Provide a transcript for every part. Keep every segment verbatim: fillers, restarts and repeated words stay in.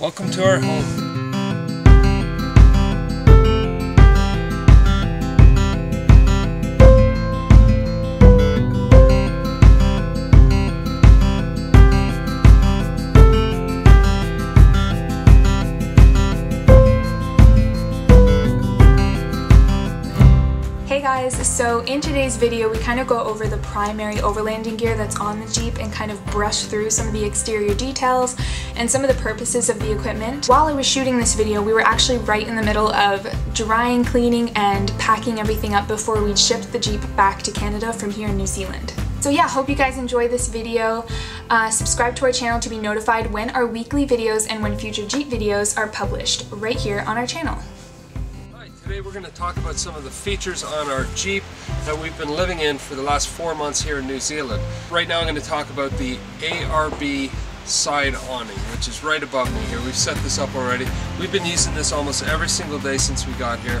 Welcome to our home. So in today's video, we kind of go over the primary overlanding gear that's on the Jeep and kind of brush through some of the exterior details and some of the purposes of the equipment. While I was shooting this video, we were actually right in the middle of drying, cleaning, and packing everything up before we shipped the Jeep back to Canada from here in New Zealand. So yeah, hope you guys enjoy this video. Uh, subscribe to our channel to be notified when our weekly videos and when future Jeep videos are published right here on our channel. Today we're going to talk about some of the features on our Jeep that we've been living in for the last four months here in New Zealand. Right now I'm going to talk about the A R B side awning, which is right above me here. We've set this up already. We've been using this almost every single day since we got here.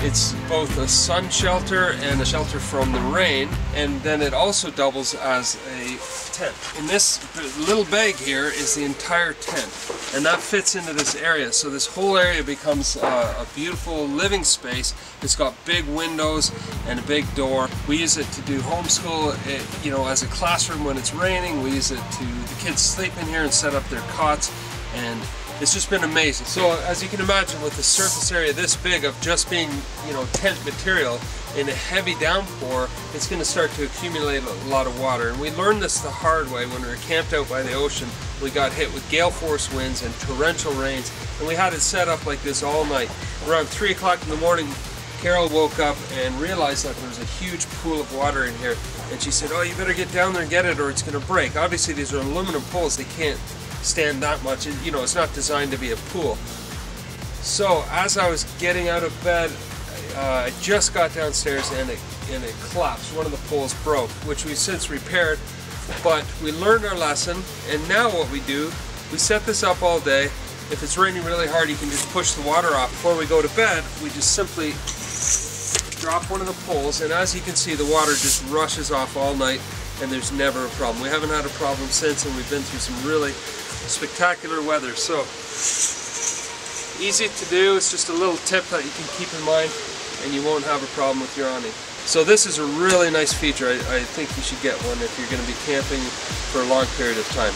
It's both a sun shelter and a shelter from the rain, and then it also doubles as a tent. In this little bag here is the entire tent, and that fits into this area. So this whole area becomes uh, a beautiful living space. It's got big windows and a big door. We use it to do homeschool, it, you know, as a classroom when it's raining. We use it to, the kids sleep in here and set up their cots, and it's just been amazing. So as you can imagine, with the surface area this big of just being, you know, tent material, in a heavy downpour, it's going to start to accumulate a lot of water. And we learned this the hard way when we were camped out by the ocean. We got hit with gale force winds and torrential rains, and we had it set up like this all night. Around three o'clock in the morning, Carol woke up and realized that there was a huge pool of water in here, and she said, "Oh, you better get down there and get it, or it's going to break." Obviously, these are aluminum poles; they can't stand that much. You know, it's not designed to be a pool. So as I was getting out of bed, uh, I just got downstairs and it, and it collapsed. One of the poles broke, which we've since repaired, but we learned our lesson. And now what we do, we set this up all day. If it's raining really hard, you can just push the water off. Before we go to bed, we just simply drop one of the poles, and as you can see, the water just rushes off all night, and there's never a problem. We haven't had a problem since, and we've been through some really spectacular weather. So easy to do. It's just a little tip that you can keep in mind, and you won't have a problem with your awning. So this is a really nice feature. I, I think you should get one if you're going to be camping for a long period of time.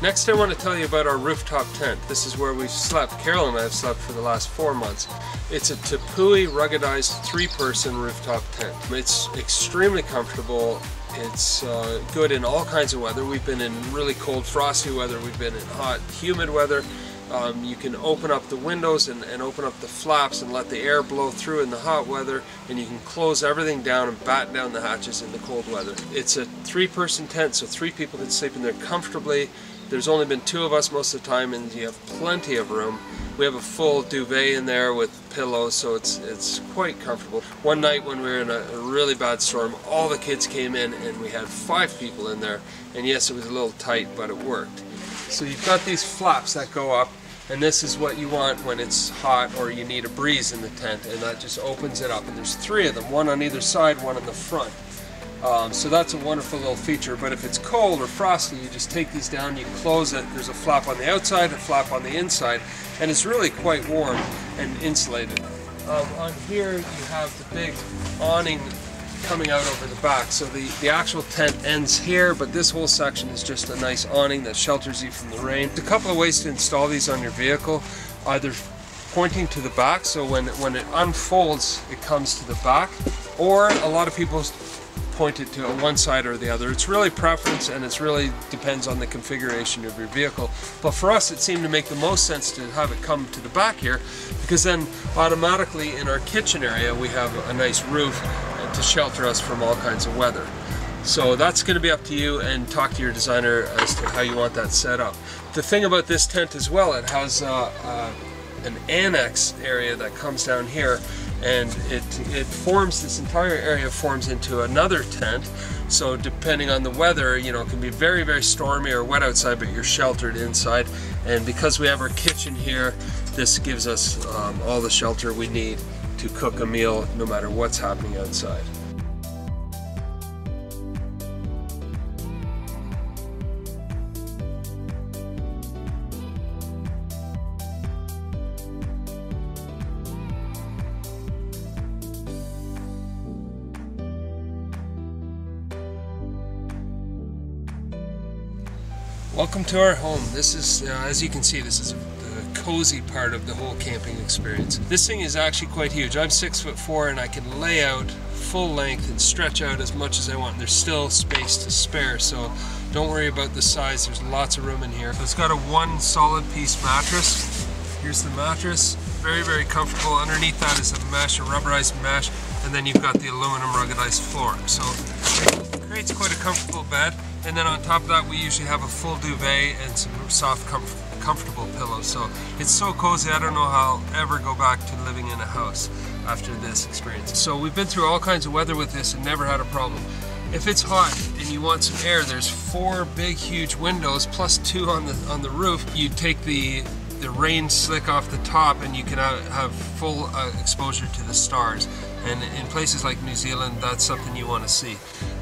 Next, I want to tell you about our rooftop tent. This is where we've slept. Carol and I have slept for the last four months. It's a Tepui ruggedized three-person rooftop tent. It's extremely comfortable. It's uh, good in all kinds of weather. We've been in really cold, frosty weather. We've been in hot, humid weather. Um, you can open up the windows and, and open up the flaps and let the air blow through in the hot weather, and you can close everything down and batten down the hatches in the cold weather. It's a three-person tent, so three people can sleep in there comfortably. There's only been two of us most of the time, and you have plenty of room. We have a full duvet in there with pillows, so it's it's quite comfortable. One night when we were in a, a really bad storm, all the kids came in, and we had five people in there. And yes, it was a little tight, but it worked. So you've got these flaps that go up, and this is what you want when it's hot or you need a breeze in the tent, and that just opens it up. And there's three of them, one on either side, one in the front. Um, so that's a wonderful little feature. But if it's cold or frosty, you just take these down, you close it, there's a flap on the outside, a flap on the inside, and it's really quite warm and insulated. Um, on here you have the big awning coming out over the back, so the, the actual tent ends here, but this whole section is just a nice awning that shelters you from the rain. There's a couple of ways to install these on your vehicle, either pointing to the back, so when, when it unfolds it comes to the back, or a lot of people pointed to one side or the other. It's really preference, and it's really depends on the configuration of your vehicle. But for us, it seemed to make the most sense to have it come to the back here, because then automatically in our kitchen area we have a nice roof to shelter us from all kinds of weather. So that's going to be up to you, and talk to your designer as to how you want that set up. The thing about this tent as well, it has uh, uh, an annex area that comes down here, and it, it forms, this entire area forms into another tent. So depending on the weather, you know, it can be very, very stormy or wet outside, but you're sheltered inside. And because we have our kitchen here, this gives us um, all the shelter we need to cook a meal no matter what's happening outside. Welcome to our home. This is, uh, as you can see, this is the cozy part of the whole camping experience. This thing is actually quite huge. I'm six foot four and I can lay out full length and stretch out as much as I want. There's still space to spare, so don't worry about the size. There's lots of room in here. So it's got a one solid piece mattress. Here's the mattress. Very, very comfortable. Underneath that is a mesh, a rubberized mesh, and then you've got the aluminum ruggedized floor. So it creates quite a comfortable bed. And then on top of that, we usually have a full duvet and some soft, comf comfortable pillows. So it's so cozy, I don't know how I'll ever go back to living in a house after this experience. So we've been through all kinds of weather with this and never had a problem. If it's hot and you want some air, there's four big, huge windows plus two on the on the roof. You take the the rain slick off the top and you can have full uh, exposure to the stars. And in places like New Zealand, that's something you want to see.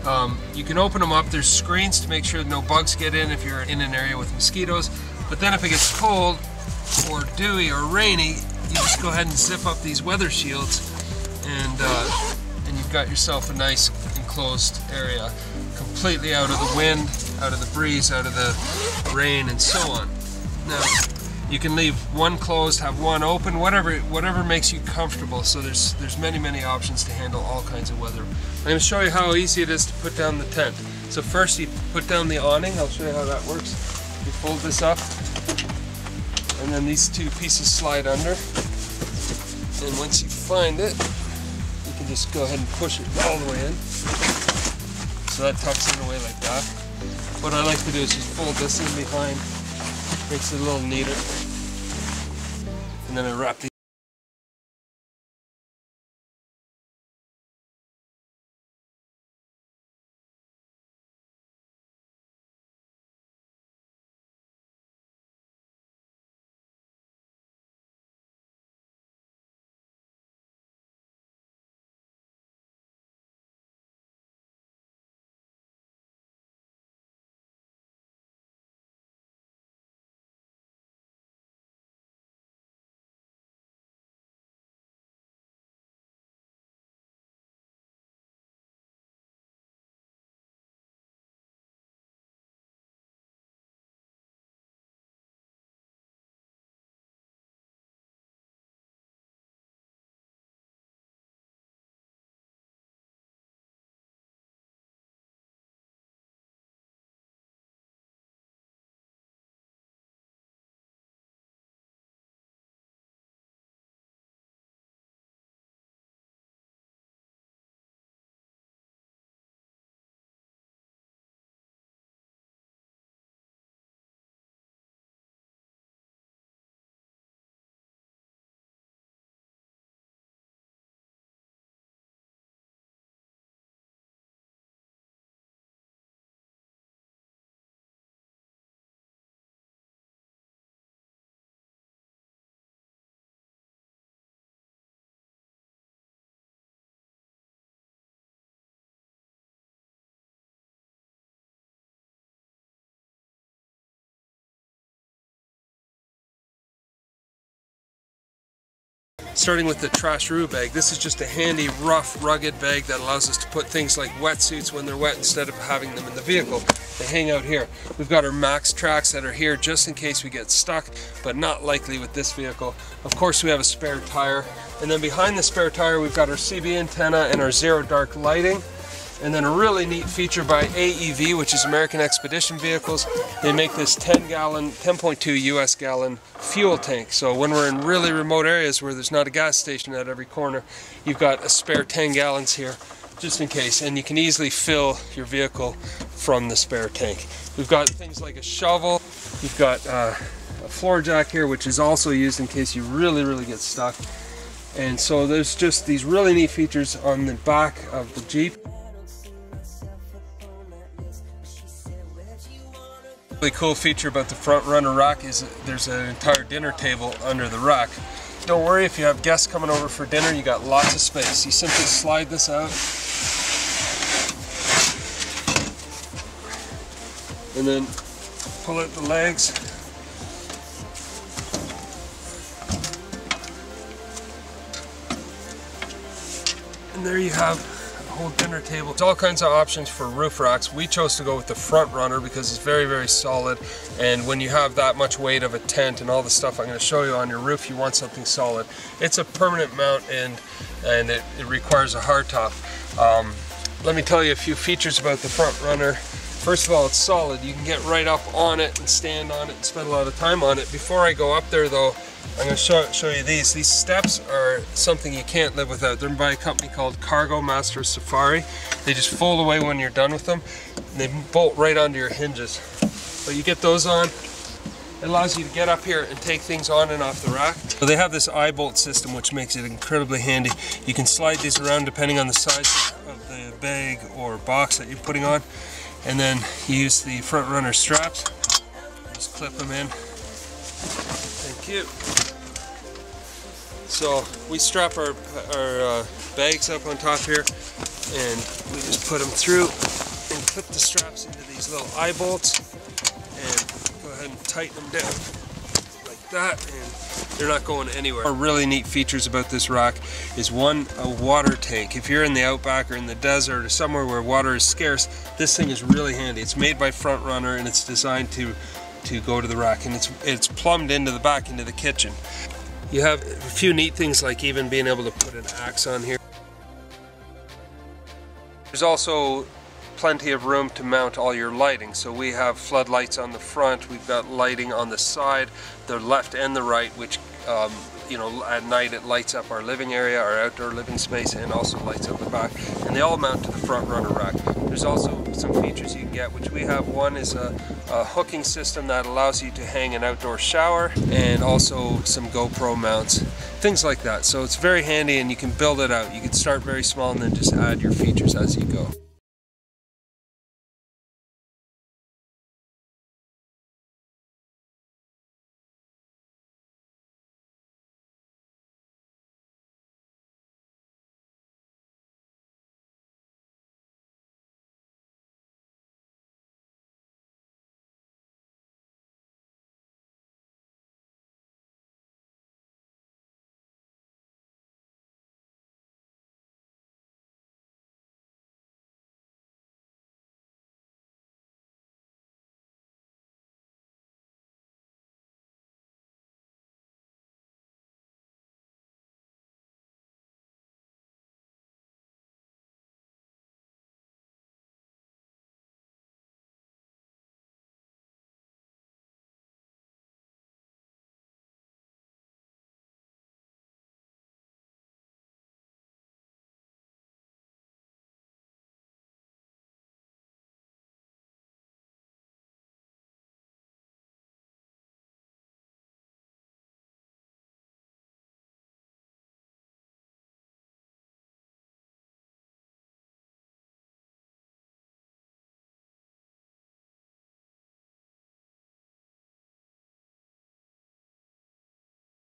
Um, you can open them up. There's screens to make sure no bugs get in if you're in an area with mosquitoes. But then if it gets cold or dewy or rainy, you just go ahead and zip up these weather shields and, uh, and you've got yourself a nice enclosed area, completely out of the wind, out of the breeze, out of the rain, and so on. Now, you can leave one closed, have one open, whatever whatever makes you comfortable. So there's there's many, many options to handle all kinds of weather. I'm going to show you how easy it is to put down the tent. So first you put down the awning. I'll show you how that works. You fold this up, and then these two pieces slide under. And once you find it, you can just go ahead and push it all the way in. So that tucks in away like that. What I like to do is just fold this in behind. Makes it a little neater. And then I wrap these. Starting with the trash-roo bag, this is just a handy, rough, rugged bag that allows us to put things like wetsuits when they're wet instead of having them in the vehicle. They hang out here. We've got our max tracks that are here just in case we get stuck, but not likely with this vehicle. Of course, we have a spare tire. And then behind the spare tire, we've got our C B antenna and our Zero Dark Lighting. And then a really neat feature by A E V, which is American Expedition Vehicles. They make this ten gallon, ten point two U S gallon fuel tank. So when we're in really remote areas where there's not a gas station at every corner, you've got a spare ten gallons here just in case, and you can easily fill your vehicle from the spare tank. We've got things like a shovel, you've got uh, a floor jack here, which is also used in case you really, really get stuck. And so there's just these really neat features on the back of the Jeep. Really cool feature about the Front Runner rack is there's an entire dinner table under the rack. Don't worry if you have guests coming over for dinner, you got lots of space. You simply slide this out, and then pull out the legs. And there you have a whole dinner table. There's all kinds of options for roof racks. We chose to go with the Front Runner because it's very, very solid. And when you have that much weight of a tent and all the stuff I'm going to show you on your roof, you want something solid. It's a permanent mount and, and it, it requires a hard top. Um, let me tell you a few features about the Front Runner. First of all, it's solid. You can get right up on it and stand on it and spend a lot of time on it. Before I go up there though, I'm going to show, show you these. These steps are something you can't live without. They're by a company called Cargo Master Safari. They just fold away when you're done with them, and they bolt right onto your hinges. But you get those on, it allows you to get up here and take things on and off the rack. So they have this eye bolt system which makes it incredibly handy. You can slide these around depending on the size of the bag or box that you're putting on. And then you use the Front Runner straps, just clip them in. Thank you. So we strap our, our uh, bags up on top here, and we just put them through and clip the straps into these little eye bolts, and go ahead and tighten them down like that, and they're not going anywhere. One of the really neat features about this rack is one, a water tank. If you're in the outback or in the desert or somewhere where water is scarce, this thing is really handy. It's made by Front Runner, and it's designed to to go to the rack, and it's it's plumbed into the back into the kitchen. You have a few neat things like even being able to put an axe on here. There's also plenty of room to mount all your lighting. So we have floodlights on the front, we've got lighting on the side, the left and the right, which um, you know, at night it lights up our living area, our outdoor living space, and also lights up the back, and they all mount to the Front Runner rack. There's also some features you can get, which we have. One is a, a hooking system that allows you to hang an outdoor shower, and also some GoPro mounts, things like that. So it's very handy, and you can build it out. You can start very small and then just add your features as you go.